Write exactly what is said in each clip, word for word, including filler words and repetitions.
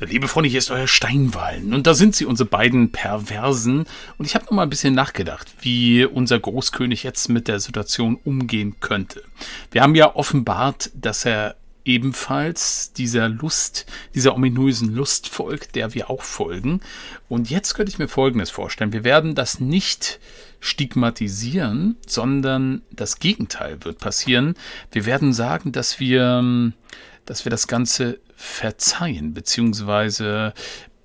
Liebe Freunde, hier ist euer Steinwallen und da sind sie, unsere beiden Perversen. Und ich habe noch mal ein bisschen nachgedacht, wie unser Großkönig jetzt mit der Situation umgehen könnte. Wir haben ja offenbart, dass er ebenfalls dieser Lust, dieser ominösen Lust folgt, der wir auch folgen. Und jetzt könnte ich mir Folgendes vorstellen. Wir werden das nicht stigmatisieren, sondern das Gegenteil wird passieren. Wir werden sagen, dass wir, dass wir das Ganze verzeihen bzw.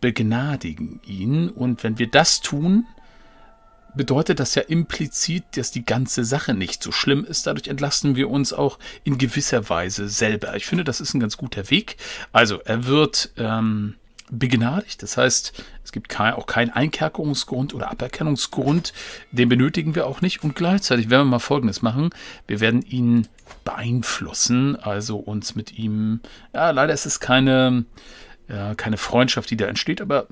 begnadigen ihn. Und wenn wir das tun, bedeutet das ja implizit, dass die ganze Sache nicht so schlimm ist. Dadurch entlasten wir uns auch in gewisser Weise selber. Ich finde, das ist ein ganz guter Weg. Also, er wird ähm, begnadigt. Das heißt, es gibt kein, auch keinen Einkerkerungsgrund oder Aberkennungsgrund. Den benötigen wir auch nicht. Und gleichzeitig werden wir mal Folgendes machen. Wir werden ihn beeinflussen. Also uns mit ihm... Ja, leider ist es keine, äh, keine Freundschaft, die da entsteht, aber...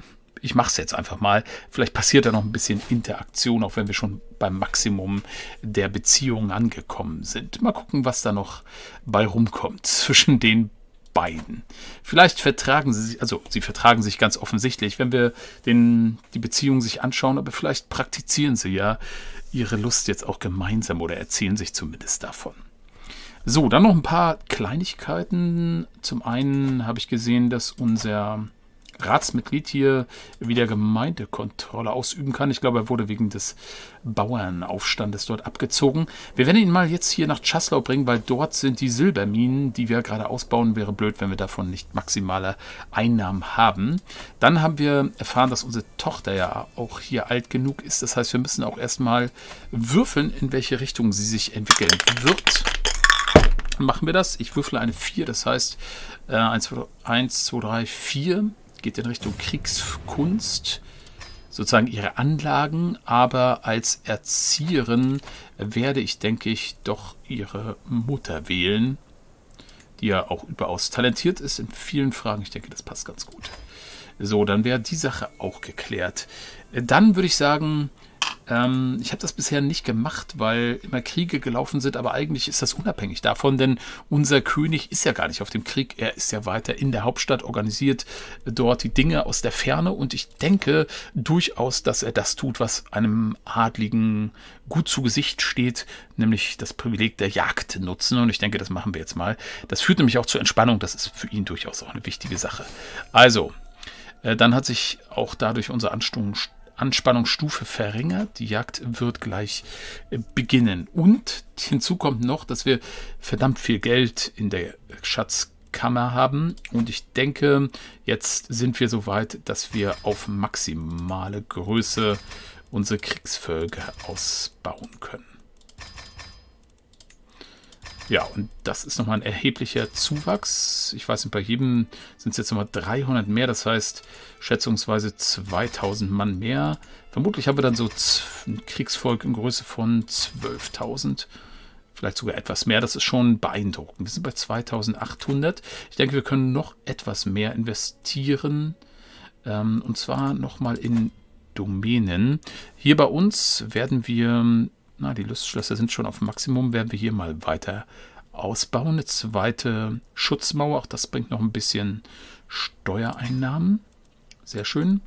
Ich mache es jetzt einfach mal. Vielleicht passiert da noch ein bisschen Interaktion, auch wenn wir schon beim Maximum der Beziehungen angekommen sind. Mal gucken, was da noch bei rumkommt zwischen den beiden. Vielleicht vertragen sie sich, also sie vertragen sich ganz offensichtlich, wenn wir den, die Beziehung sich anschauen, aber vielleicht praktizieren sie ja ihre Lust jetzt auch gemeinsam oder erzählen sich zumindest davon. So, dann noch ein paar Kleinigkeiten. Zum einen habe ich gesehen, dass unser Ratsmitglied hier wieder Gemeindekontrolle ausüben kann. Ich glaube, er wurde wegen des Bauernaufstandes dort abgezogen. Wir werden ihn mal jetzt hier nach Chasslau bringen, weil dort sind die Silberminen, die wir gerade ausbauen. Wäre blöd, wenn wir davon nicht maximale Einnahmen haben. Dann haben wir erfahren, dass unsere Tochter ja auch hier alt genug ist. Das heißt, wir müssen auch erstmal würfeln, in welche Richtung sie sich entwickeln wird. Machen wir das. Ich würfle eine vier, das heißt eins, zwei, drei, vier. Geht in Richtung Kriegskunst, sozusagen ihre Anlagen, aber als Erzieherin werde ich, denke ich, doch ihre Mutter wählen, die ja auch überaus talentiert ist in vielen Fragen. Ich denke, das passt ganz gut. So, dann wäre die Sache auch geklärt. Dann würde ich sagen, ähm, ich habe das bisher nicht gemacht, weil immer Kriege gelaufen sind, aber eigentlich ist das unabhängig davon, denn unser König ist ja gar nicht auf dem Krieg, er ist ja weiter in der Hauptstadt, organisiert dort die Dinge aus der Ferne und ich denke durchaus, dass er das tut, was einem Adligen gut zu Gesicht steht, nämlich das Privileg der Jagd nutzen und ich denke, das machen wir jetzt mal. Das führt nämlich auch zur Entspannung, das ist für ihn durchaus auch eine wichtige Sache. Also, dann hat sich auch dadurch unsere Anspannungsstufe verringert. Die Jagd wird gleich beginnen. Und hinzu kommt noch, dass wir verdammt viel Geld in der Schatzkammer haben. Und ich denke, jetzt sind wir so weit, dass wir auf maximale Größe unsere Kriegsvölker ausbauen können. Ja, und das ist nochmal ein erheblicher Zuwachs. Ich weiß nicht, bei jedem sind es jetzt nochmal dreihundert mehr. Das heißt, schätzungsweise zweitausend Mann mehr. Vermutlich haben wir dann so ein Kriegsvolk in Größe von zwölftausend. Vielleicht sogar etwas mehr. Das ist schon beeindruckend. Wir sind bei zweitausendachthundert. Ich denke, wir können noch etwas mehr investieren. Und zwar nochmal in Domänen. Hier bei uns werden wir... Na, die Lustschlösser sind schon auf Maximum, werden wir hier mal weiter ausbauen. Eine zweite Schutzmauer, auch das bringt noch ein bisschen Steuereinnahmen. Sehr schön.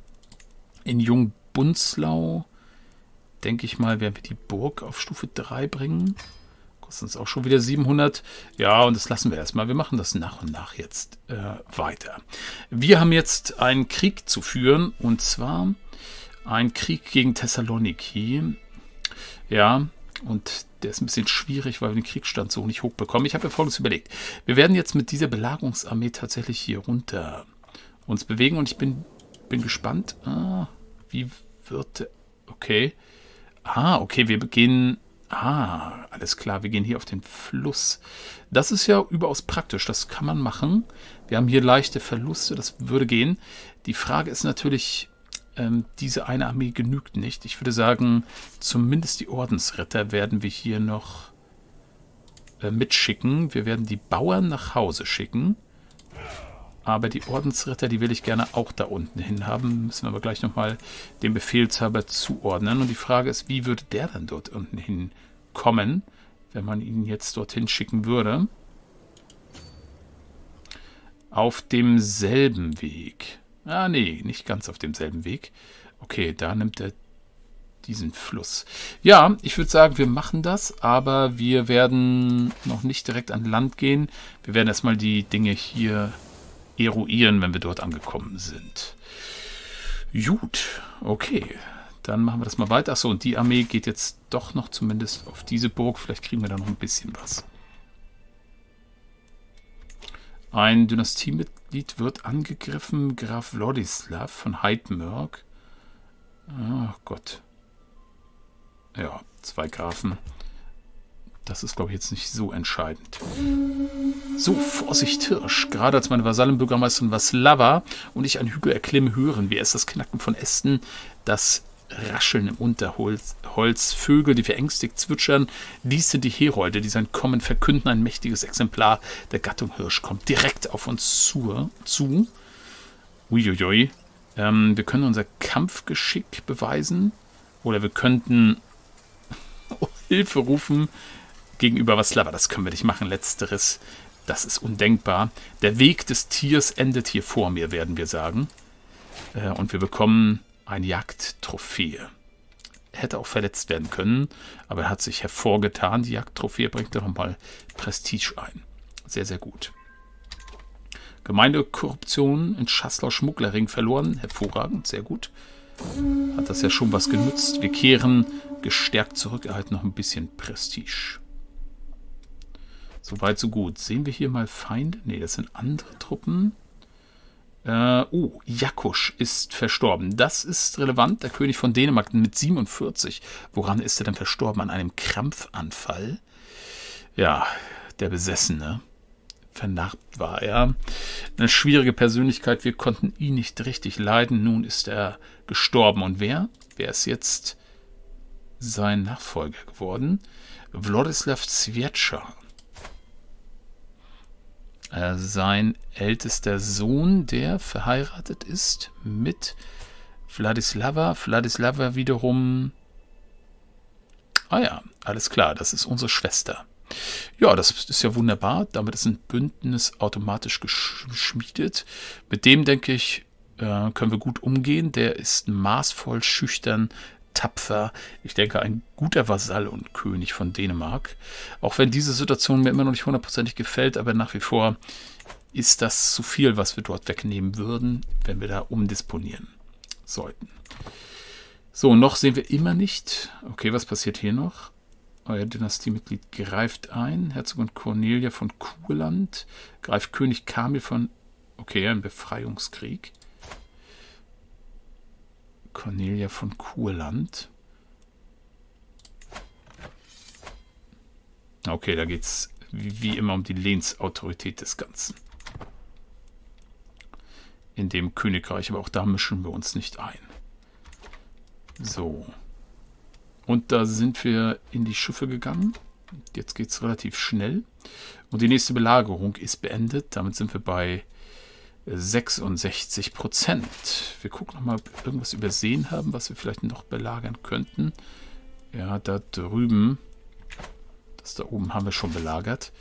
In Jungbunzlau, denke ich mal, werden wir die Burg auf Stufe drei bringen. Kostet uns auch schon wieder siebenhundert. Ja, und das lassen wir erstmal. Wir machen das nach und nach jetzt äh, weiter. Wir haben jetzt einen Krieg zu führen, und zwar einen Krieg gegen Thessaloniki. Ja, und der ist ein bisschen schwierig, weil wir den Kriegsstand so nicht hochbekommen. Ich habe mir Folgendes überlegt. Wir werden jetzt mit dieser Belagerungsarmee tatsächlich hier runter uns bewegen. Und ich bin, bin gespannt. Ah, wie wird... Okay. Ah, okay, wir gehen... Ah, alles klar, wir gehen hier auf den Fluss. Das ist ja überaus praktisch, das kann man machen. Wir haben hier leichte Verluste, das würde gehen. Die Frage ist natürlich... Ähm, diese eine Armee genügt nicht. Ich würde sagen, zumindest die Ordensritter werden wir hier noch äh, mitschicken. Wir werden die Bauern nach Hause schicken. Aber die Ordensritter, die will ich gerne auch da unten hin haben. Müssen wir aber gleich nochmal dem Befehlshaber zuordnen. Und die Frage ist, wie würde der dann dort unten hinkommen, wenn man ihn jetzt dorthin schicken würde? Auf demselben Weg. Ah, nee, nicht ganz auf demselben Weg. Okay, da nimmt er diesen Fluss. Ja, ich würde sagen, wir machen das, aber wir werden noch nicht direkt an Land gehen. Wir werden erstmal die Dinge hier eruieren, wenn wir dort angekommen sind. Gut, okay. Dann machen wir das mal weiter. Achso, und die Armee geht jetzt doch noch zumindest auf diese Burg. Vielleicht kriegen wir da noch ein bisschen was. Ein Dynastiemitglied wird angegriffen. Graf Władysław von Heidmörg. Ach Gott. Ja, zwei Grafen. Das ist, glaube ich, jetzt nicht so entscheidend. So, Vorsicht, Hirsch. Gerade als meine Vasallenbürgermeisterin Vaslava und ich einen Hügel erklimmen, hören wir erst das Knacken von Ästen, das Rascheln im Unterholz, Holz, Vögel, die verängstigt zwitschern. Dies sind die Herolde, die sein Kommen verkünden. Ein mächtiges Exemplar der Gattung Hirsch kommt direkt auf uns zu. zu. Uiuiui. Ähm, wir können unser Kampfgeschick beweisen. Oder wir könnten Hilfe rufen gegenüber Vaslava. Das können wir nicht machen. Letzteres, das ist undenkbar. Der Weg des Tiers endet hier vor mir, werden wir sagen. Äh, und wir bekommen eine Jagdtrophäe. Hätte auch verletzt werden können, aber er hat sich hervorgetan. Die Jagdtrophäe bringt da nochmal Prestige ein. Sehr, sehr gut. Gemeindekorruption in Chasslau, Schmugglerring verloren. Hervorragend, sehr gut. Hat das ja schon was genutzt. Wir kehren gestärkt zurück, erhalten noch ein bisschen Prestige. Soweit, so gut. Sehen wir hier mal Feinde? Ne, das sind andere Truppen. Äh, oh, Jakusch ist verstorben. Das ist relevant. Der König von Dänemark mit siebenundvierzig. Woran ist er denn verstorben? An einem Krampfanfall? Ja, der Besessene. Vernarbt war er. Eine schwierige Persönlichkeit. Wir konnten ihn nicht richtig leiden. Nun ist er gestorben. Und wer? Wer ist jetzt sein Nachfolger geworden? Władysław Zwietschak. Äh, sein ältester Sohn, der verheiratet ist mit Vladislava. Vladislava wiederum... Ah ja, alles klar. Das ist unsere Schwester. Ja, das ist ja wunderbar. Damit ist ein Bündnis automatisch geschmiedet. Mit dem, denke ich, können wir gut umgehen. Der ist maßvoll, schüchtern, tapfer. Ich denke, ein guter Vasall und König von Dänemark. Auch wenn diese Situation mir immer noch nicht hundertprozentig gefällt, aber nach wie vor ist das zu viel, was wir dort wegnehmen würden, wenn wir da umdisponieren sollten. So, noch sehen wir immer nicht. Okay, was passiert hier noch? Euer Dynastiemitglied greift ein. Herzogin Cornelia von Kurland greift König Kamil von... Okay, ein Befreiungskrieg. Cornelia von Kurland. Okay, da geht es wie, wie immer um die Lehnsautorität des Ganzen. In dem Königreich, aber auch da mischen wir uns nicht ein. So... Und da sind wir in die Schiffe gegangen. Jetzt geht es relativ schnell. Und die nächste Belagerung ist beendet. Damit sind wir bei sechsundsechzig Prozent. Wir gucken nochmal, ob wir irgendwas übersehen haben, was wir vielleicht noch belagern könnten. Ja, da drüben. Das da oben haben wir schon belagert.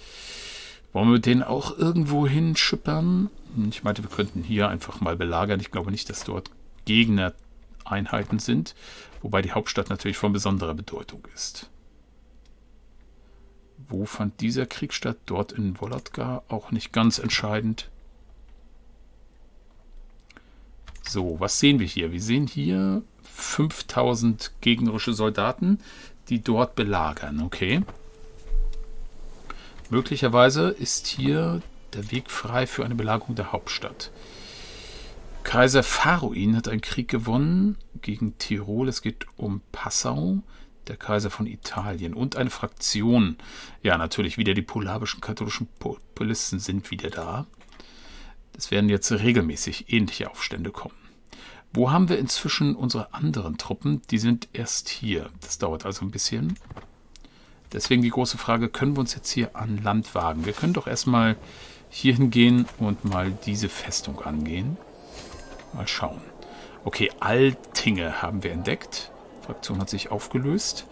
Wollen wir den auch irgendwo hinschippern? Ich meinte, wir könnten hier einfach mal belagern. Ich glaube nicht, dass dort Gegner Einheiten sind, wobei die Hauptstadt natürlich von besonderer Bedeutung ist. Wo fand dieser Krieg statt? Dort in Wolodgar, auch nicht ganz entscheidend. So, was sehen wir hier? Wir sehen hier fünftausend gegnerische Soldaten, die dort belagern. Okay. Möglicherweise ist hier der Weg frei für eine Belagerung der Hauptstadt. Kaiser Faroin hat einen Krieg gewonnen gegen Tirol. Es geht um Passau, der Kaiser von Italien. Und eine Fraktion. Ja, natürlich wieder die polabischen katholischen Populisten sind wieder da. Es werden jetzt regelmäßig ähnliche Aufstände kommen. Wo haben wir inzwischen unsere anderen Truppen? Die sind erst hier. Das dauert also ein bisschen. Deswegen die große Frage, können wir uns jetzt hier an Land wagen? Wir können doch erstmal hier hingehen und mal diese Festung angehen. Mal schauen. Okay, Altinge haben wir entdeckt. Die Fraktion hat sich aufgelöst.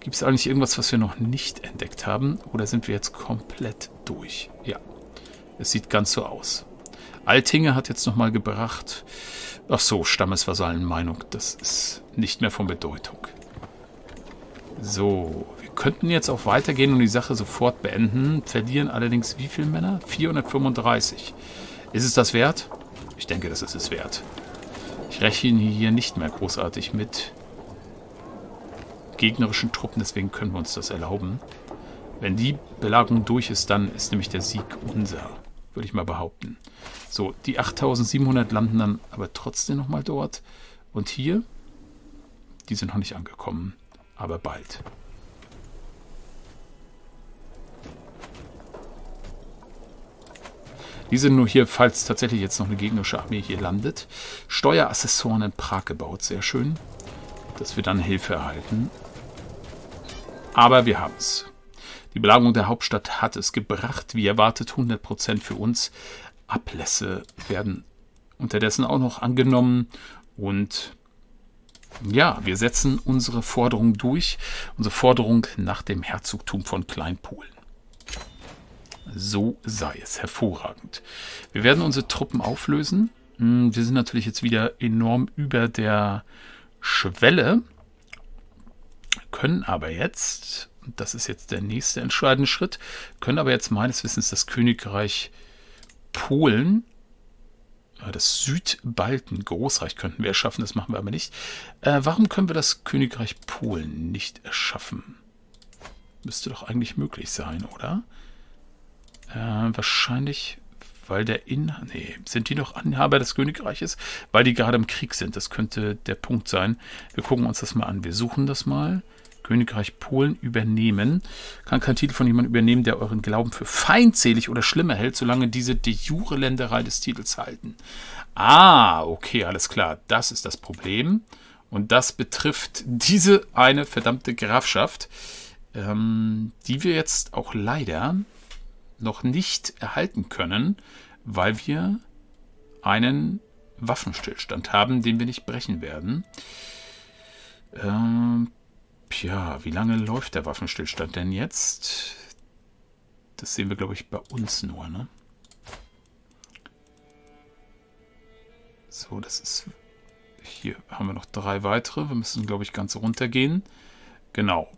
Gibt es eigentlich irgendwas, was wir noch nicht entdeckt haben? Oder sind wir jetzt komplett durch? Ja, es sieht ganz so aus. Altinge hat jetzt nochmal gebracht. Ach so, Stammesvasallenmeinung, das ist nicht mehr von Bedeutung. So, wir könnten jetzt auch weitergehen und die Sache sofort beenden. Verlieren allerdings wie viele Männer? vierhundertfünfunddreißig. Ist es das wert? Ich denke, das ist es wert. Ich rechne hier nicht mehr großartig mit gegnerischen Truppen, deswegen können wir uns das erlauben. Wenn die Belagerung durch ist, dann ist nämlich der Sieg unser, würde ich mal behaupten. So, die achttausendsiebenhundert landen dann aber trotzdem nochmal dort. Und hier, die sind noch nicht angekommen, aber bald. Die sind nur hier, falls tatsächlich jetzt noch eine gegnerische Armee hier landet. Steuerassessoren in Prag gebaut, sehr schön, dass wir dann Hilfe erhalten. Aber wir haben es. Die Belagerung der Hauptstadt hat es gebracht. Wie erwartet, hundert Prozent für uns. Ablässe werden unterdessen auch noch angenommen. Und ja, wir setzen unsere Forderung durch. Unsere Forderung nach dem Herzogtum von Kleinpolen. So sei es. Hervorragend. Wir werden unsere Truppen auflösen. Wir sind natürlich jetzt wieder enorm über der Schwelle. Können aber jetzt, das ist jetzt der nächste entscheidende Schritt, können aber jetzt meines Wissens das Königreich Polen, das Südbalten, Großreich könnten wir erschaffen, das machen wir aber nicht. Äh, warum können wir das Königreich Polen nicht erschaffen? Müsste doch eigentlich möglich sein, oder? Äh, wahrscheinlich, weil der Inhaber... Nee, sind die noch Anhaber des Königreiches? Weil die gerade im Krieg sind, das könnte der Punkt sein. Wir gucken uns das mal an, wir suchen das mal. Königreich Polen übernehmen. Kann kein Titel von jemandem übernehmen, der euren Glauben für feindselig oder schlimmer hält, solange diese de jure Länderei des Titels halten. Ah, okay, alles klar. Das ist das Problem. Und das betrifft diese eine verdammte Grafschaft, ähm, die wir jetzt auch leider noch nicht erhalten können, weil wir einen Waffenstillstand haben, den wir nicht brechen werden. Ähm, Tja, wie lange läuft der Waffenstillstand denn jetzt? Das sehen wir, glaube ich, bei uns nur, ne? So, das ist... Hier haben wir noch drei weitere. Wir müssen, glaube ich, ganz runtergehen. Genau.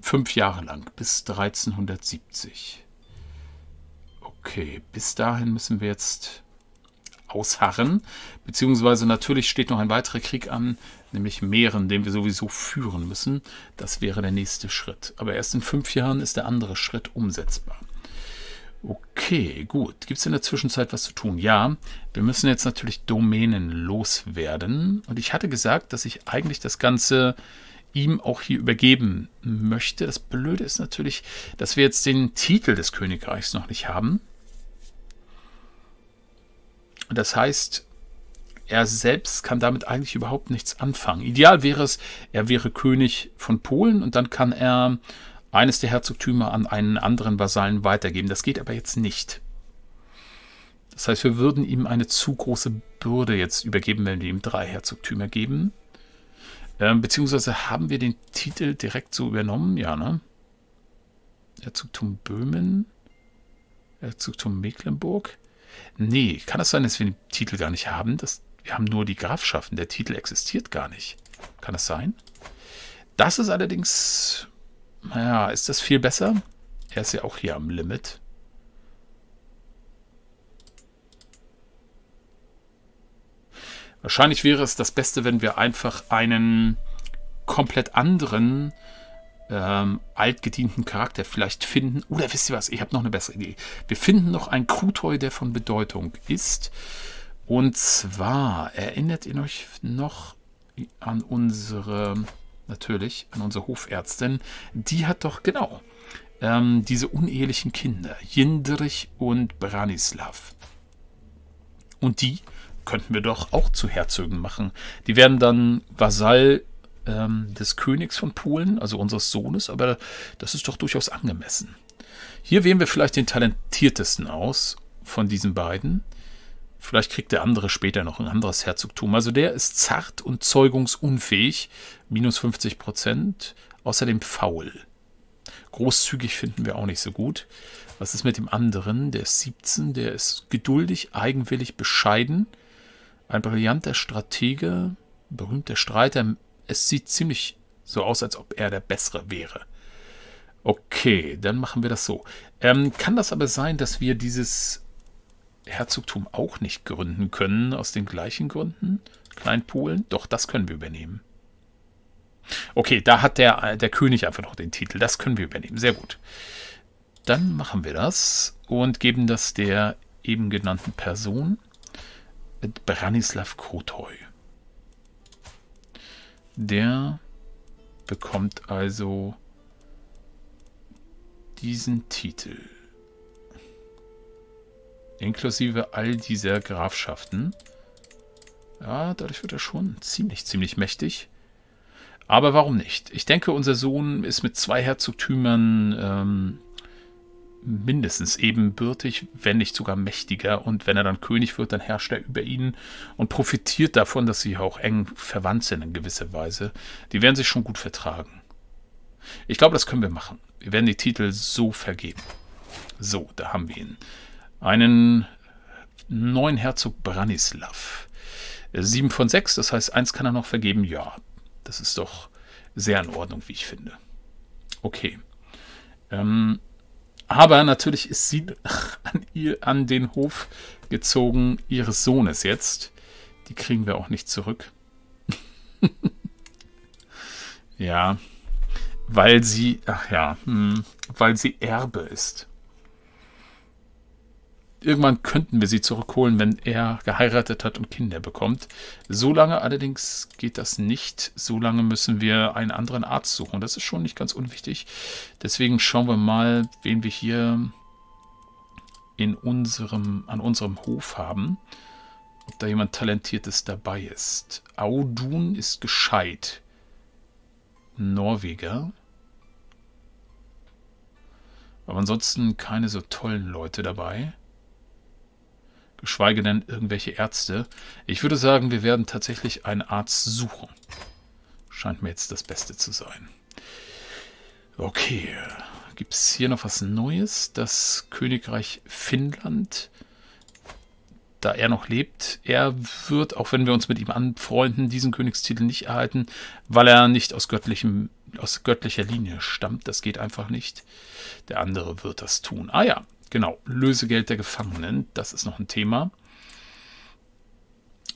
Fünf Jahre lang, bis dreizehnhundertsiebzig. Okay, bis dahin müssen wir jetzt ausharren. Beziehungsweise natürlich steht noch ein weiterer Krieg an, nämlich Mähren, den wir sowieso führen müssen. Das wäre der nächste Schritt. Aber erst in fünf Jahren ist der andere Schritt umsetzbar. Okay, gut. Gibt es in der Zwischenzeit was zu tun? Ja, wir müssen jetzt natürlich Domänen loswerden. Und ich hatte gesagt, dass ich eigentlich das Ganze ihm auch hier übergeben möchte. Das Blöde ist natürlich, dass wir jetzt den Titel des Königreichs noch nicht haben. Das heißt... Er selbst kann damit eigentlich überhaupt nichts anfangen. Ideal wäre es, er wäre König von Polen und dann kann er eines der Herzogtümer an einen anderen Vasallen weitergeben. Das geht aber jetzt nicht. Das heißt, wir würden ihm eine zu große Bürde jetzt übergeben, wenn wir ihm drei Herzogtümer geben. Ähm, beziehungsweise haben wir den Titel direkt so übernommen? Ja, ne? Herzogtum Böhmen, Herzogtum Mecklenburg. Nee, kann es sein, dass wir den Titel gar nicht haben? Das, wir haben nur die Grafschaften. Der Titel existiert gar nicht. Kann das sein? Das ist allerdings... Naja, ist das viel besser? Er ist ja auch hier am Limit. Wahrscheinlich wäre es das Beste, wenn wir einfach einen komplett anderen... Ähm, altgedienten Charakter vielleicht finden. Oder wisst ihr was? Ich habe noch eine bessere Idee. Wir finden noch einen Kutoi, der von Bedeutung ist. Und zwar, erinnert ihr euch noch an unsere, natürlich, an unsere Hofärztin? Die hat doch, genau, ähm, diese unehelichen Kinder, Jindrich und Branislav. Und die könnten wir doch auch zu Herzögen machen. Die werden dann Vasall des Königs von Polen, also unseres Sohnes, aber das ist doch durchaus angemessen. Hier wählen wir vielleicht den talentiertesten aus von diesen beiden. Vielleicht kriegt der andere später noch ein anderes Herzogtum. Also der ist zart und zeugungsunfähig, minus fünfzig Prozent, außerdem faul. Großzügig finden wir auch nicht so gut. Was ist mit dem anderen? Der ist siebzehn, der ist geduldig, eigenwillig, bescheiden. Ein brillanter Stratege, berühmter Streiter. Es sieht ziemlich so aus, als ob er der Bessere wäre. Okay, dann machen wir das so. Ähm, kann das aber sein, dass wir dieses Herzogtum auch nicht gründen können, aus den gleichen Gründen? Kleinpolen? Doch, das können wir übernehmen. Okay, da hat der, der König einfach noch den Titel. Das können wir übernehmen. Sehr gut. Dann machen wir das und geben das der eben genannten Person, Branislav Kotoi. Der bekommt also diesen Titel. Inklusive all dieser Grafschaften. Ja, dadurch wird er schon ziemlich, ziemlich mächtig. Aber warum nicht? Ich denke, unser Sohn ist mit zwei Herzogtümern ähm, mindestens ebenbürtig, wenn nicht sogar mächtiger. Und wenn er dann König wird, dann herrscht er über ihnen und profitiert davon, dass sie auch eng verwandt sind in gewisser Weise. Die werden sich schon gut vertragen. Ich glaube, das können wir machen. Wir werden die Titel so vergeben. So, da haben wir ihn. Einen neuen Herzog Branislav. sieben von sechs, das heißt, eins kann er noch vergeben. Ja, das ist doch sehr in Ordnung, wie ich finde. Okay. Ähm, aber natürlich ist sie an, ihr, an den Hof gezogen, ihres Sohnes jetzt. Die kriegen wir auch nicht zurück. Ja, weil sie, ach ja, hm, weil sie Erbe ist. Irgendwann könnten wir sie zurückholen, wenn er geheiratet hat und Kinder bekommt. Solange allerdings geht das nicht. Solange müssen wir einen anderen Arzt suchen. Das ist schon nicht ganz unwichtig. Deswegen schauen wir mal, wen wir hier in unserem, an unserem Hof haben. Ob da jemand Talentiertes dabei ist. Audun ist gescheit. Norweger. Aber ansonsten keine so tollen Leute dabei. Geschweige denn irgendwelche Ärzte. Ich würde sagen, wir werden tatsächlich einen Arzt suchen. Scheint mir jetzt das Beste zu sein. Okay. Gibt es hier noch was Neues? Das Königreich Finnland. Da er noch lebt. Er wird, auch wenn wir uns mit ihm anfreunden, diesen Königstitel nicht erhalten, weil er nicht aus göttlichem, aus göttlicher Linie stammt. Das geht einfach nicht. Der andere wird das tun. Ah ja. Genau, Lösegeld der Gefangenen, das ist noch ein Thema.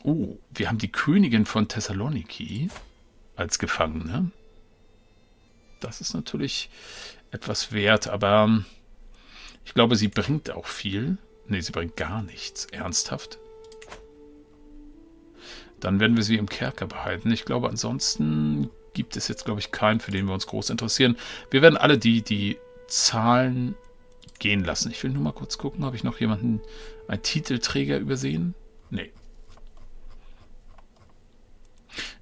Oh, wir haben die Königin von Thessaloniki als Gefangene. Das ist natürlich etwas wert, aber ich glaube, sie bringt auch viel. Ne, sie bringt gar nichts. Ernsthaft? Dann werden wir sie im Kerker behalten. Ich glaube, ansonsten gibt es jetzt, glaube ich, keinen, für den wir uns groß interessieren. Wir werden alle die, die Zahlen gehen lassen. Ich will nur mal kurz gucken, habe ich noch jemanden, einen Titelträger übersehen? Nee.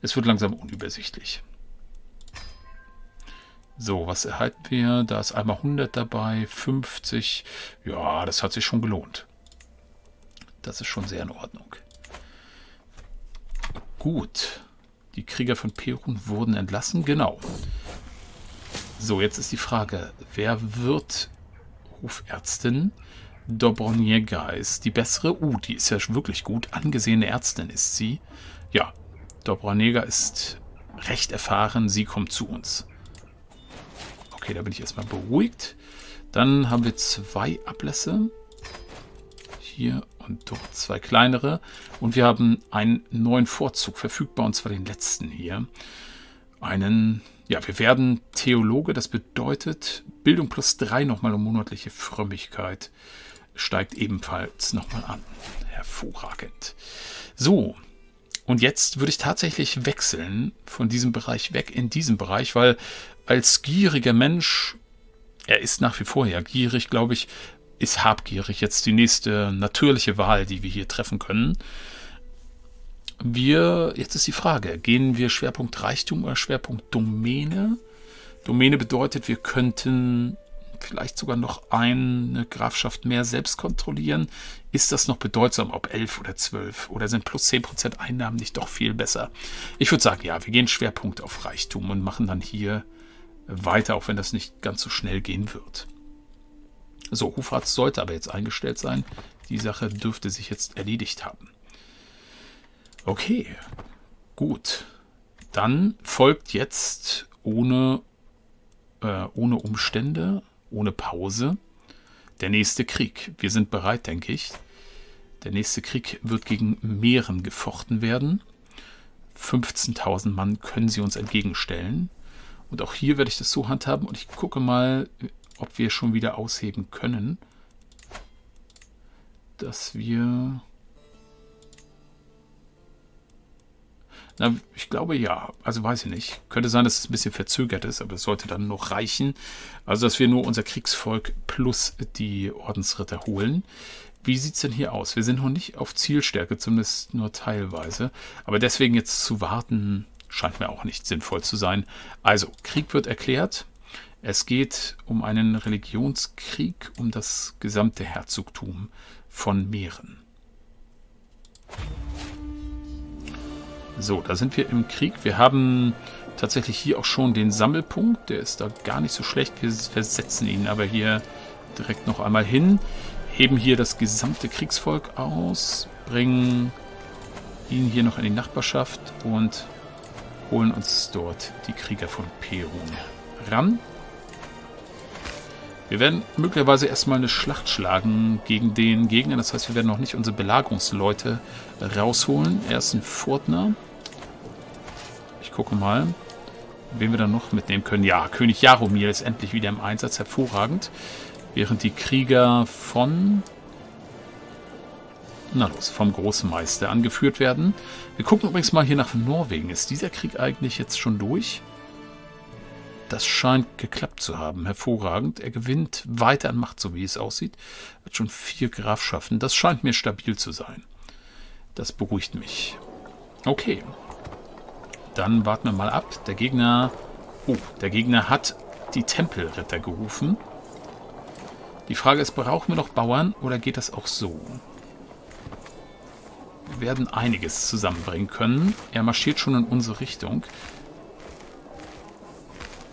Es wird langsam unübersichtlich. So, was erhalten wir? Da ist einmal hundert dabei, fünfzig. Ja, das hat sich schon gelohnt. Das ist schon sehr in Ordnung. Gut. Die Krieger von Perun wurden entlassen. Genau. So, jetzt ist die Frage, wer wird Hofärztin? Dobroniega ist die bessere. Uh, die ist ja wirklich gut. Angesehene Ärztin ist sie. Ja, Dobroniega ist recht erfahren. Sie kommt zu uns. Okay, da bin ich erstmal beruhigt. Dann haben wir zwei Ablässe. Hier und dort zwei kleinere. Und wir haben einen neuen Vorzug verfügbar, und zwar den letzten hier. Einen... Ja, wir werden Theologe, das bedeutet Bildung plus drei nochmal, und monatliche Frömmigkeit steigt ebenfalls nochmal an. Hervorragend. So, und jetzt würde ich tatsächlich wechseln von diesem Bereich weg in diesen Bereich, weil als gieriger Mensch, er ist nach wie vor ja gierig, glaube ich, ist habgierig jetzt die nächste natürliche Wahl, die wir hier treffen können. Wir, jetzt ist die Frage, gehen wir Schwerpunkt Reichtum oder Schwerpunkt Domäne? Domäne bedeutet, wir könnten vielleicht sogar noch eine Grafschaft mehr selbst kontrollieren. Ist das noch bedeutsam, ob elf oder zwölf? Oder sind plus zehn Prozent Einnahmen nicht doch viel besser? Ich würde sagen, ja, wir gehen Schwerpunkt auf Reichtum und machen dann hier weiter, auch wenn das nicht ganz so schnell gehen wird. So, Hofarzt sollte aber jetzt eingestellt sein. Die Sache dürfte sich jetzt erledigt haben. Okay, gut. Dann folgt jetzt ohne, äh, ohne Umstände, ohne Pause, der nächste Krieg. Wir sind bereit, denke ich. Der nächste Krieg wird gegen Mähren gefochten werden. fünfzehntausend Mann können sie uns entgegenstellen. Und auch hier werde ich das so handhaben. Und ich gucke mal, ob wir schon wieder ausheben können, dass wir... Na, ich glaube ja. Also weiß ich nicht. Könnte sein, dass es ein bisschen verzögert ist, aber das sollte dann noch reichen. Also, dass wir nur unser Kriegsvolk plus die Ordensritter holen. Wie sieht es denn hier aus? Wir sind noch nicht auf Zielstärke, zumindest nur teilweise. Aber deswegen jetzt zu warten, scheint mir auch nicht sinnvoll zu sein. Also, Krieg wird erklärt. Es geht um einen Religionskrieg, um das gesamte Herzogtum von Mähren. So, da sind wir im Krieg. Wir haben tatsächlich hier auch schon den Sammelpunkt. Der ist da gar nicht so schlecht. Wir versetzen ihn aber hier direkt noch einmal hin. Heben hier das gesamte Kriegsvolk aus. Bringen ihn hier noch in die Nachbarschaft. Und holen uns dort die Krieger von Perun ran. Wir werden möglicherweise erstmal eine Schlacht schlagen gegen den Gegner. Das heißt, wir werden noch nicht unsere Belagerungsleute rausholen. Er ist ein Furtner. Ich gucke mal, wen wir dann noch mitnehmen können. Ja, König Jaromir ist endlich wieder im Einsatz. Hervorragend. Während die Krieger von... Na los, vom Großmeister angeführt werden. Wir gucken übrigens mal hier nach Norwegen. Ist dieser Krieg eigentlich jetzt schon durch? Das scheint geklappt zu haben. Hervorragend. Er gewinnt weiter an Macht, so wie es aussieht. Hat schon vier Grafschaften. Das scheint mir stabil zu sein. Das beruhigt mich. Okay. Dann warten wir mal ab. Der Gegner... Oh, der Gegner hat die Tempelritter gerufen. Die Frage ist, brauchen wir noch Bauern oder geht das auch so? Wir werden einiges zusammenbringen können. Er marschiert schon in unsere Richtung.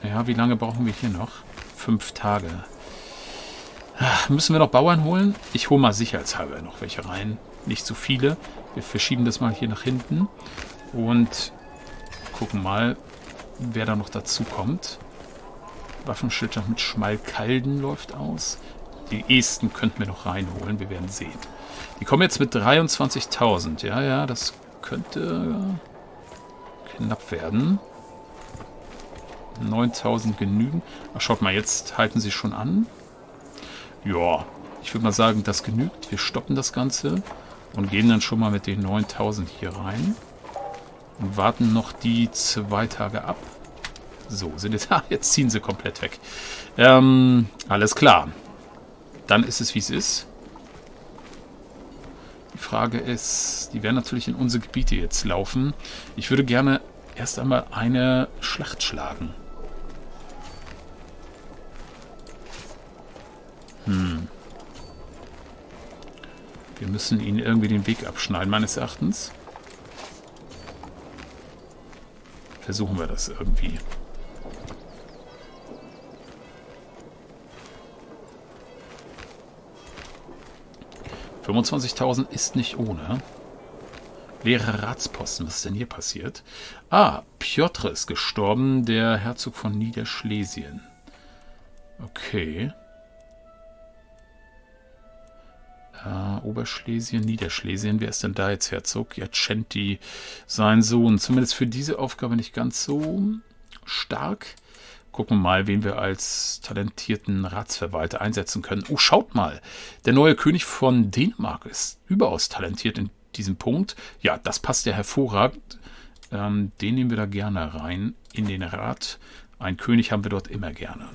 Ja, wie lange brauchen wir hier noch? Fünf Tage. Ach, müssen wir noch Bauern holen? Ich hole mal sicherheitshalber noch welche rein. Nicht so viele. Wir verschieben das mal hier nach hinten. Und gucken mal, wer da noch dazu kommt. Waffenschildschach mit Schmalkalden läuft aus. Die Esten könnten wir noch reinholen. Wir werden sehen. Die kommen jetzt mit dreiundzwanzigtausend. Ja, ja, das könnte knapp werden. neuntausend genügen. Ach, schaut mal, jetzt halten sie schon an. Ja, ich würde mal sagen, das genügt. Wir stoppen das Ganze und gehen dann schon mal mit den neuntausend hier rein. Und warten noch die zwei Tage ab. So, sind jetzt, ah, jetzt ziehen sie komplett weg. Ähm, alles klar. Dann ist es, wie es ist. Die Frage ist, die werden natürlich in unsere Gebiete jetzt laufen. Ich würde gerne erst einmal eine Schlacht schlagen. Hm. Wir müssen ihnen irgendwie den Weg abschneiden, meines Erachtens. Versuchen wir das irgendwie. fünfundzwanzigtausend ist nicht ohne. Leere Ratsposten. Was ist denn hier passiert? Ah, Piotr ist gestorben, der Herzog von Niederschlesien. Okay. Uh, Oberschlesien, Niederschlesien. Wer ist denn da jetzt Herzog? Jacenti, sein Sohn. Zumindest für diese Aufgabe nicht ganz so stark. Gucken wir mal, wen wir als talentierten Ratsverwalter einsetzen können. Oh, schaut mal. Der neue König von Dänemark ist überaus talentiert in diesem Punkt. Ja, das passt ja hervorragend. Ähm, den nehmen wir da gerne rein in den Rat. Einen König haben wir dort immer gerne.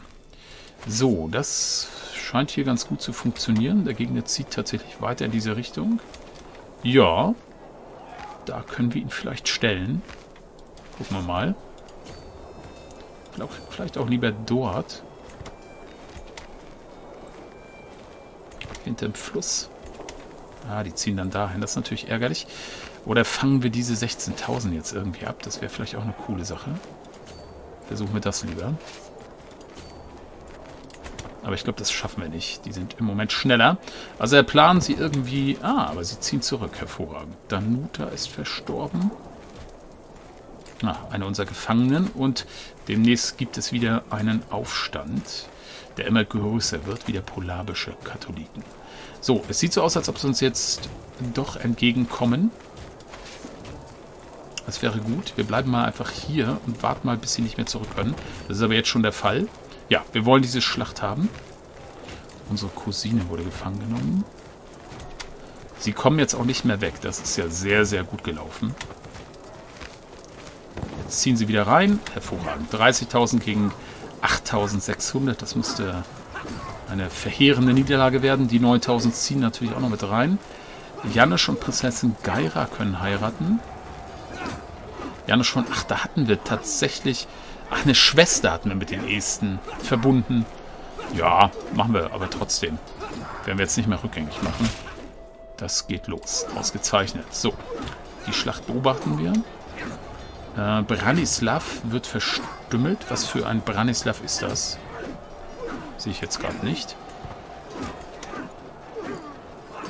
So, das scheint hier ganz gut zu funktionieren. Der Gegner zieht tatsächlich weiter in diese Richtung. Ja, da können wir ihn vielleicht stellen. Gucken wir mal. Vielleicht auch lieber dort. Hinterm Fluss. Ah, die ziehen dann dahin. Das ist natürlich ärgerlich. Oder fangen wir diese sechzehntausend jetzt irgendwie ab? Das wäre vielleicht auch eine coole Sache. Versuchen wir das lieber. Aber ich glaube, das schaffen wir nicht. Die sind im Moment schneller. Also der Plan, sie irgendwie... Ah, aber sie ziehen zurück. Hervorragend. Danuta ist verstorben. Ah, einer unserer Gefangenen. Und demnächst gibt es wieder einen Aufstand, der immer größer wird, wie der polabische Katholiken. So, es sieht so aus, als ob sie uns jetzt doch entgegenkommen. Das wäre gut. Wir bleiben mal einfach hier und warten mal, bis sie nicht mehr zurück können. Das ist aber jetzt schon der Fall. Ja, wir wollen diese Schlacht haben. Unsere Cousine wurde gefangen genommen. Sie kommen jetzt auch nicht mehr weg. Das ist ja sehr, sehr gut gelaufen. Jetzt ziehen sie wieder rein. Hervorragend. dreißigtausend gegen achttausendsechshundert. Das müsste eine verheerende Niederlage werden. Die neuntausend ziehen natürlich auch noch mit rein. Janisch und Prinzessin Geira können heiraten. Janisch von... Ach, da hatten wir tatsächlich... Ach, eine Schwester hatten wir mit den Esten verbunden. Ja, machen wir, aber trotzdem. Werden wir jetzt nicht mehr rückgängig machen. Das geht los. Ausgezeichnet. So, die Schlacht beobachten wir. Äh, Branislav wird verstümmelt. Was für ein Branislav ist das? Sehe ich jetzt gerade nicht.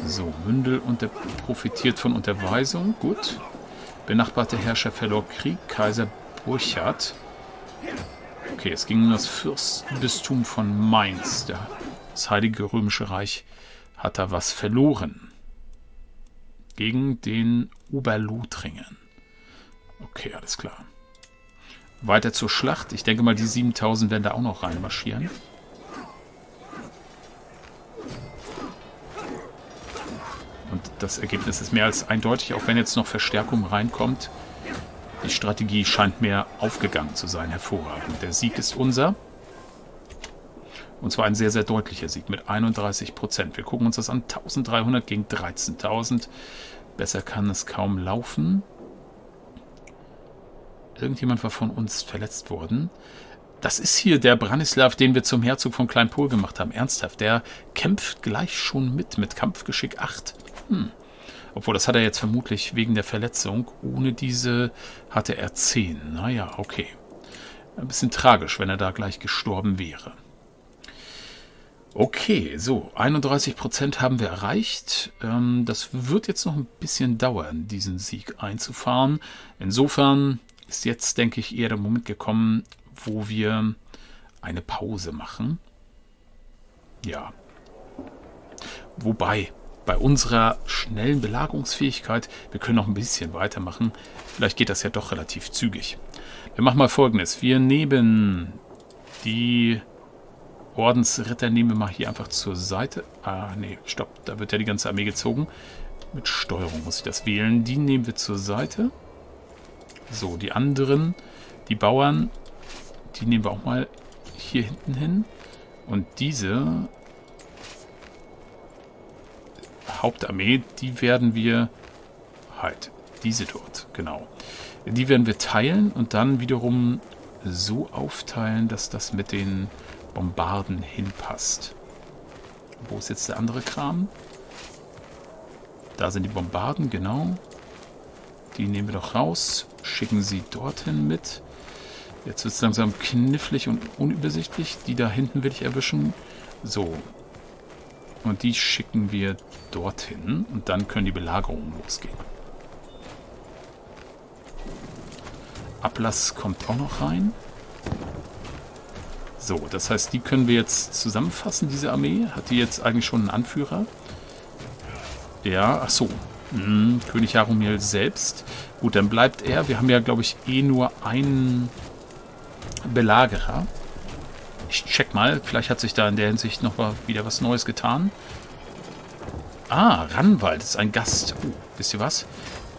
So, Mündel unter profitiert von Unterweisung. Gut. Benachbarte Herrscher verlor Krieg. Kaiser Burchardt. Okay, es ging um das Fürstbistum von Mainz. Das Heilige Römische Reich hat da was verloren. Gegen den Oberlothringen. Okay, alles klar. Weiter zur Schlacht. Ich denke mal, die siebentausend werden da auch noch reinmarschieren. Und das Ergebnis ist mehr als eindeutig, auch wenn jetzt noch Verstärkung reinkommt. Die Strategie scheint mir aufgegangen zu sein. Hervorragend. Der Sieg ist unser. Und zwar ein sehr, sehr deutlicher Sieg mit einunddreißig Prozent. Wir gucken uns das an. eintausenddreihundert gegen dreizehntausend. Besser kann es kaum laufen. Irgendjemand war von uns verletzt worden. Das ist hier der Branislav, den wir zum Herzog von Kleinpol gemacht haben. Ernsthaft, der kämpft gleich schon mit, mit Kampfgeschick acht. Hm. Obwohl, das hat er jetzt vermutlich wegen der Verletzung. Ohne diese hatte er zehn. Naja, okay. Ein bisschen tragisch, wenn er da gleich gestorben wäre. Okay, so. einunddreißig Prozent haben wir erreicht. Ähm, das wird jetzt noch ein bisschen dauern, diesen Sieg einzufahren. Insofern ist jetzt, denke ich, eher der Moment gekommen, wo wir eine Pause machen. Ja. Wobei... Bei unserer schnellen Belagerungsfähigkeit, wir können noch ein bisschen weitermachen. Vielleicht geht das ja doch relativ zügig. Wir machen mal Folgendes. Wir nehmen die Ordensritter, nehmen wir mal hier einfach zur Seite. Ah, nee, stopp. Da wird ja die ganze Armee gezogen. Mit Steuerung muss ich das wählen. Die nehmen wir zur Seite. So, die anderen, die Bauern, die nehmen wir auch mal hier hinten hin. Und diese... Hauptarmee, die werden wir halt, diese dort, genau. Die werden wir teilen und dann wiederum so aufteilen, dass das mit den Bombarden hinpasst. Wo ist jetzt der andere Kram? Da sind die Bombarden, genau. Die nehmen wir doch raus, schicken sie dorthin mit. Jetzt wird es langsam knifflig und unübersichtlich. Die da hinten will ich erwischen. So. Und die schicken wir dorthin. Und dann können die Belagerungen losgehen. Ablass kommt auch noch rein. So, das heißt, die können wir jetzt zusammenfassen, diese Armee. Hat die jetzt eigentlich schon einen Anführer? Ja, ach so. Hm, König Jaromir selbst. Gut, dann bleibt er. Wir haben ja, glaube ich, eh nur einen Belagerer. Ich check mal, vielleicht hat sich da in der Hinsicht noch mal wieder was Neues getan. Ah, Ranwald ist ein Gast. Oh, wisst ihr was?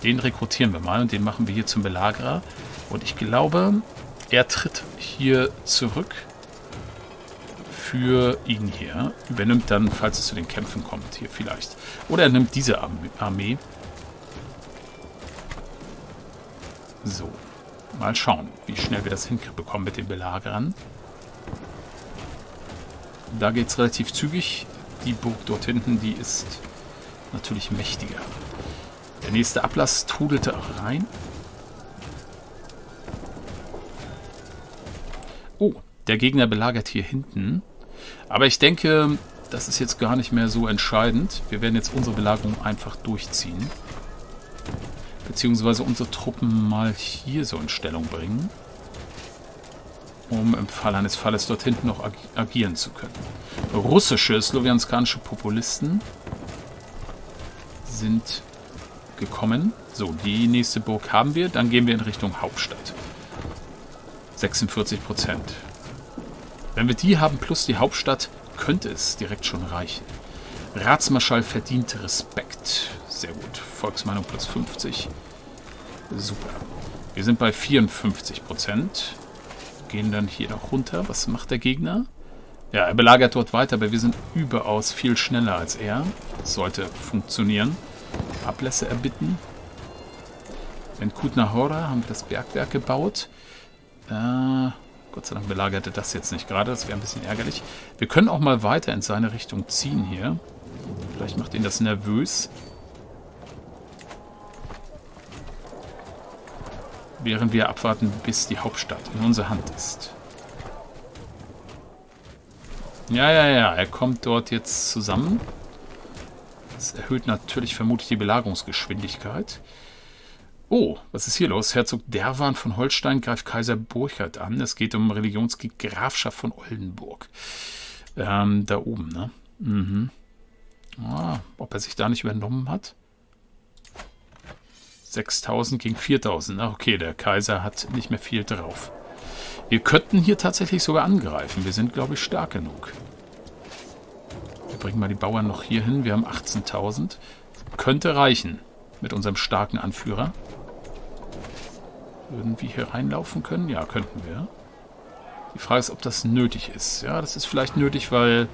Den rekrutieren wir mal und den machen wir hier zum Belagerer. Und ich glaube, er tritt hier zurück für ihn hier. Übernimmt dann, falls es zu den Kämpfen kommt, hier vielleicht. Oder er nimmt diese Armee. So, mal schauen, wie schnell wir das hinbekommen mit den Belagerern. Da geht es relativ zügig. Die Burg dort hinten, die ist natürlich mächtiger. Der nächste Ablass trudelte auch rein. Oh, der Gegner belagert hier hinten. Aber ich denke, das ist jetzt gar nicht mehr so entscheidend. Wir werden jetzt unsere Belagerung einfach durchziehen. Beziehungsweise unsere Truppen mal hier so in Stellung bringen. Um im Fall eines Falles dort hinten noch ag agieren zu können. Russische, slowenskanische Populisten sind gekommen. So, die nächste Burg haben wir. Dann gehen wir in Richtung Hauptstadt. sechsundvierzig Prozent. Wenn wir die haben plus die Hauptstadt, könnte es direkt schon reichen. Ratsmarschall verdient Respekt. Sehr gut. Volksmeinung plus fünfzig. Super. Wir sind bei vierundfünfzig Prozent. Gehen dann hier noch runter. Was macht der Gegner? Ja, er belagert dort weiter, aber wir sind überaus viel schneller als er. Das sollte funktionieren. Ablässe erbitten. In Kutna Hora haben wir das Bergwerk gebaut. Äh, Gott sei Dank belagerte das jetzt nicht gerade. Das wäre ein bisschen ärgerlich. Wir können auch mal weiter in seine Richtung ziehen hier. Vielleicht macht ihn das nervös. Während wir abwarten, bis die Hauptstadt in unserer Hand ist. Ja, ja, ja, er kommt dort jetzt zusammen. Das erhöht natürlich vermutlich die Belagerungsgeschwindigkeit. Oh, was ist hier los? Herzog Derwan von Holstein greift Kaiser Burchardt an. Es geht um Religionskrieg Grafschaft von Oldenburg. Ähm, da oben, ne? Mhm. Ah, ob er sich da nicht übernommen hat? sechstausend gegen viertausend. Ach, okay, der Kaiser hat nicht mehr viel drauf. Wir könnten hier tatsächlich sogar angreifen. Wir sind, glaube ich, stark genug. Wir bringen mal die Bauern noch hier hin. Wir haben achtzehntausend. Könnte reichen mit unserem starken Anführer. Würden wir hier reinlaufen können? Ja, könnten wir. Die Frage ist, ob das nötig ist. Ja, das ist vielleicht nötig, weil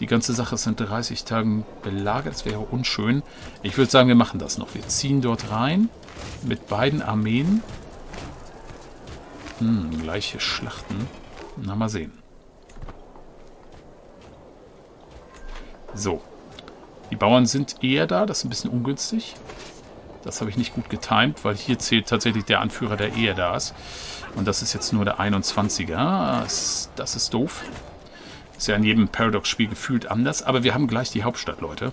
die ganze Sache ist in dreißig Tagen belagert. Das wäre unschön. Ich würde sagen, wir machen das noch. Wir ziehen dort rein mit beiden Armeen. Hm, gleiche Schlachten. Na, mal sehen. So. Die Bauern sind eher da. Das ist ein bisschen ungünstig. Das habe ich nicht gut getimt, weil hier zählt tatsächlich der Anführer, der eher da ist. Und das ist jetzt nur der einundzwanziger. Das, das ist doof. Ist ja in jedem Paradox-Spiel gefühlt anders. Aber wir haben gleich die Hauptstadt, Leute.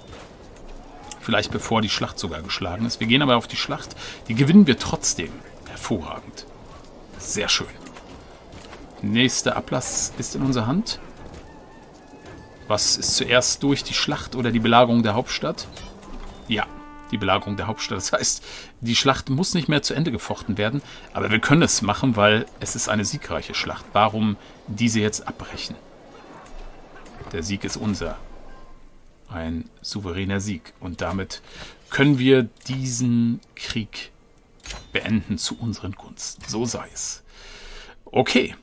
Vielleicht bevor die Schlacht sogar geschlagen ist. Wir gehen aber auf die Schlacht. Die gewinnen wir trotzdem. Hervorragend. Sehr schön. Nächster Ablass ist in unserer Hand. Was ist zuerst durch? Die Schlacht oder die Belagerung der Hauptstadt? Ja, die Belagerung der Hauptstadt. Das heißt, die Schlacht muss nicht mehr zu Ende gefochten werden. Aber wir können es machen, weil es ist eine siegreiche Schlacht. Warum diese jetzt abbrechen? Der Sieg ist unser. Ein souveräner Sieg. Und damit können wir diesen Krieg beenden zu unseren Gunsten. So sei es. Okay.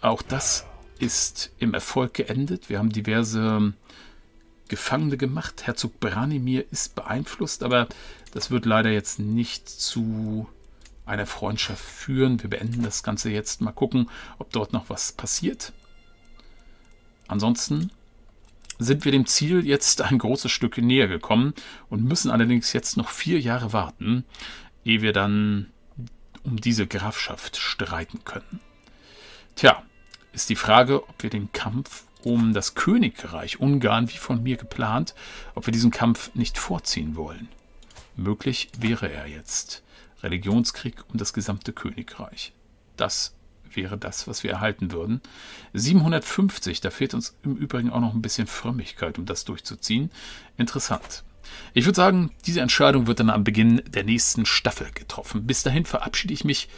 Auch das ist im Erfolg geendet. Wir haben diverse Gefangene gemacht. Herzog Branimir ist beeinflusst, aber das wird leider jetzt nicht zu einer Freundschaft führen. Wir beenden das Ganze jetzt. Mal gucken, ob dort noch was passiert. Ansonsten sind wir dem Ziel jetzt ein großes Stück näher gekommen und müssen allerdings jetzt noch vier Jahre warten, ehe wir dann um diese Grafschaft streiten können. Tja, ist die Frage, ob wir den Kampf um das Königreich Ungarn, wie von mir geplant, ob wir diesen Kampf nicht vorziehen wollen. Möglich wäre er jetzt. Religionskrieg um das gesamte Königreich. Das wäre das, was wir erhalten würden. siebenhundertfünfzig, da fehlt uns im Übrigen auch noch ein bisschen Frömmigkeit, um das durchzuziehen. Interessant. Ich würde sagen, diese Entscheidung wird dann am Beginn der nächsten Staffel getroffen. Bis dahin verabschiede ich mich.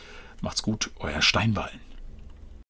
Macht's gut, euer Steinwallen.